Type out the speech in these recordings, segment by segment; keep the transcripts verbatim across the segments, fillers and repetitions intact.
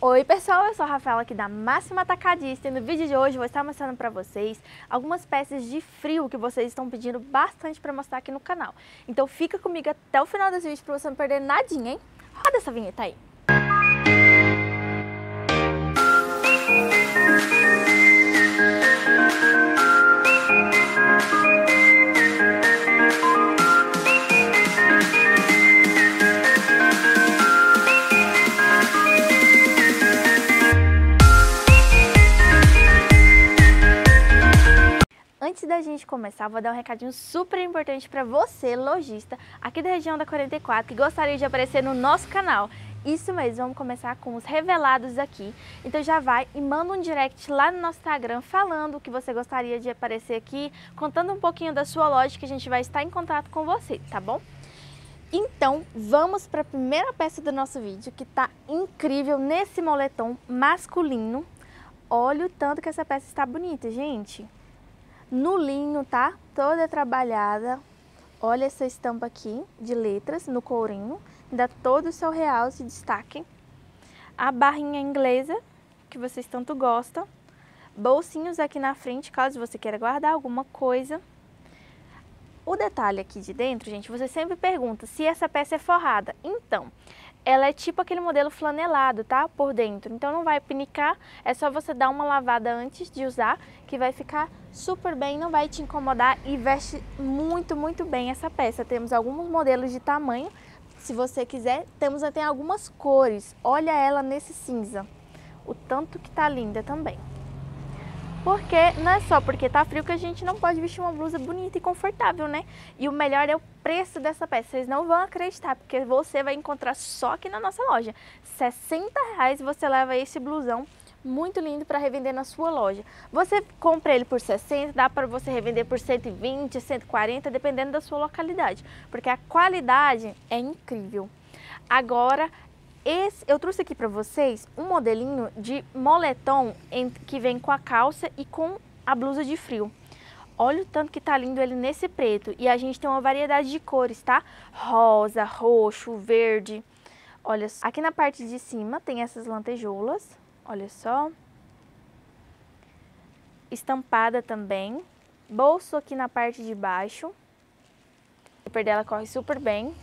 Oi pessoal, eu sou a Rafaela aqui da Máxima Atacadista e no vídeo de hoje eu vou estar mostrando para vocês algumas peças de frio que vocês estão pedindo bastante para mostrar aqui no canal. Então fica comigo até o final desse vídeo para você não perder nadinha, hein? Roda essa vinheta aí! Antes da gente começar, vou dar um recadinho super importante para você, lojista, aqui da região da quarenta e quatro, que gostaria de aparecer no nosso canal. Isso mesmo, vamos começar com os revelados aqui. Então já vai e manda um direct lá no nosso Instagram falando que você gostaria de aparecer aqui, contando um pouquinho da sua loja, que a gente vai estar em contato com você, tá bom? Então, vamos para a primeira peça do nosso vídeo, que tá incrível nesse moletom masculino. Olha o tanto que essa peça está bonita, gente! No linho, tá? Toda trabalhada. Olha essa estampa aqui de letras no courinho. Dá todo o seu realce e destaque. A barrinha inglesa, que vocês tanto gostam. Bolsinhos aqui na frente, caso você queira guardar alguma coisa. O detalhe aqui de dentro, gente, você sempre pergunta se essa peça é forrada. Então, ela é tipo aquele modelo flanelado, tá? Por dentro. Então não vai pinicar, é só você dar uma lavada antes de usar, que vai ficar super bem, não vai te incomodar e veste muito, muito bem essa peça. Temos alguns modelos de tamanho, se você quiser, temos até algumas cores. Olha ela nesse cinza, o tanto que tá linda também. Porque não é só porque tá frio que a gente não pode vestir uma blusa bonita e confortável, né? E o melhor é o preço dessa peça, vocês não vão acreditar, porque você vai encontrar só aqui na nossa loja. sessenta reais você leva esse blusão muito lindo para revender na sua loja. Você compra ele por sessenta, dá para você revender por cento e vinte, cento e quarenta, dependendo da sua localidade, porque a qualidade é incrível. Agora, esse, eu trouxe aqui para vocês um modelinho de moletom em, que vem com a calça e com a blusa de frio. Olha o tanto que tá lindo ele nesse preto. E a gente tem uma variedade de cores, tá? Rosa, roxo, verde. Olha só. Aqui na parte de cima tem essas lantejoulas. Olha só. Estampada também. Bolso aqui na parte de baixo. O zíper dela corre super bem.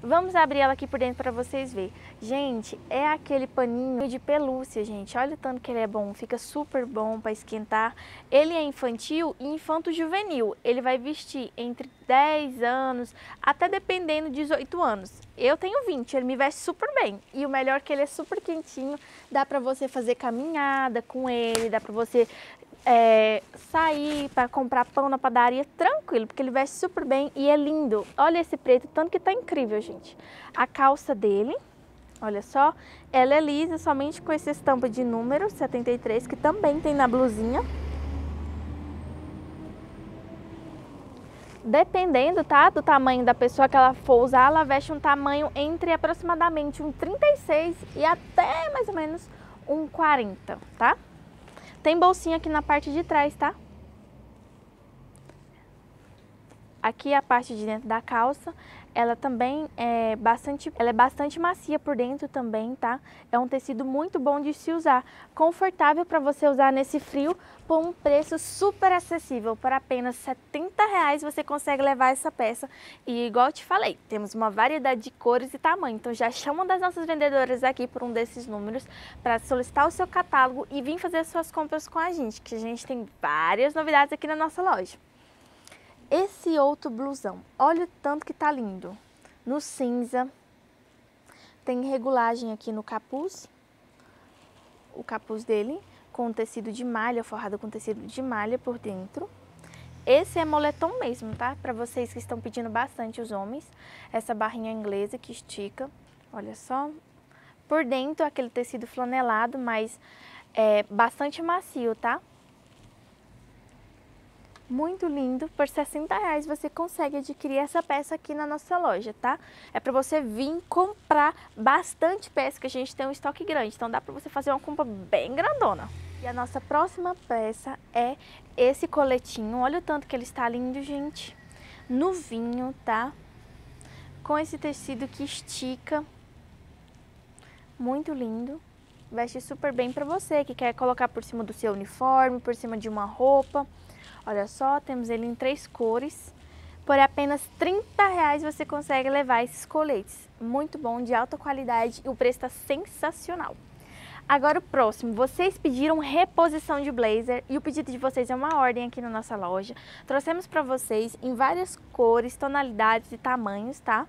Vamos abrir ela aqui por dentro para vocês verem. Gente, é aquele paninho de pelúcia, gente. Olha o tanto que ele é bom. Fica super bom para esquentar. Ele é infantil e infanto-juvenil. Ele vai vestir entre dez anos, até dependendo dezoito anos. Eu tenho vinte, ele me veste super bem. E o melhor é que ele é super quentinho. Dá para você fazer caminhada com ele, dá para você... É, sair para comprar pão na padaria tranquilo, porque ele veste super bem e é lindo. Olha esse preto, tanto que tá incrível, gente. A calça dele, olha só, ela é lisa, somente com essa estampa de número setenta e três, que também tem na blusinha. Dependendo, tá, do tamanho da pessoa que ela for usar, ela veste um tamanho entre aproximadamente um trinta e seis e até mais ou menos um quarenta, tá? Tem bolsinha aqui na parte de trás, tá? Aqui a parte de dentro da calça, ela também é bastante, ela é bastante macia por dentro também, tá? É um tecido muito bom de se usar, confortável para você usar nesse frio, por um preço super acessível. Por apenas setenta reais você consegue levar essa peça. E igual eu te falei, temos uma variedade de cores e tamanho, então já chama das nossas vendedoras aqui por um desses números para solicitar o seu catálogo e vir fazer suas compras com a gente, que a gente tem várias novidades aqui na nossa loja. Esse outro blusão, olha o tanto que tá lindo, no cinza, tem regulagem aqui no capuz, o capuz dele, com tecido de malha, forrado com tecido de malha por dentro. Esse é moletom mesmo, tá? Para vocês que estão pedindo bastante, os homens, essa barrinha inglesa que estica, olha só. Por dentro, aquele tecido flanelado, mas é bastante macio, tá? Muito lindo, por sessenta reais você consegue adquirir essa peça aqui na nossa loja, tá? É pra você vir comprar bastante peça, que a gente tem um estoque grande, então dá pra você fazer uma compra bem grandona. E a nossa próxima peça é esse coletinho, olha o tanto que ele está lindo, gente. No vinho, tá? Com esse tecido que estica, muito lindo. Veste super bem para você que quer colocar por cima do seu uniforme, por cima de uma roupa. Olha só, temos ele em três cores. Por apenas trinta reais você consegue levar esses coletes. Muito bom, de alta qualidade e o preço está sensacional. Agora o próximo, vocês pediram reposição de blazer e o pedido de vocês é uma ordem aqui na nossa loja. Trouxemos para vocês em várias cores, tonalidades e tamanhos, tá?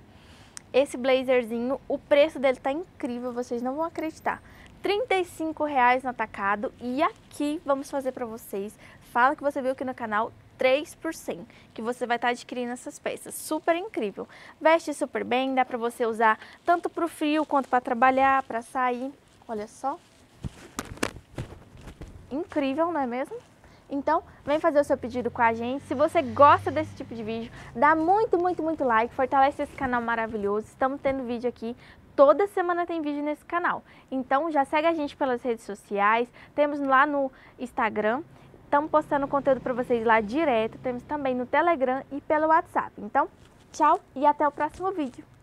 Esse blazerzinho, o preço dele tá incrível, vocês não vão acreditar. trinta e cinco reais no atacado e aqui vamos fazer para vocês, fala que você viu aqui no canal, três por cento que você vai estar adquirindo essas peças, super incrível. Veste super bem, dá para você usar tanto para o frio quanto para trabalhar, para sair, olha só. Incrível, não é mesmo? Então, vem fazer o seu pedido com a gente. Se você gosta desse tipo de vídeo, dá muito, muito, muito like, fortalece esse canal maravilhoso. Estamos tendo vídeo aqui, toda semana tem vídeo nesse canal. Então, já segue a gente pelas redes sociais, temos lá no Instagram, estamos postando conteúdo para vocês lá direto, temos também no Telegram e pelo WhatsApp. Então, tchau e até o próximo vídeo.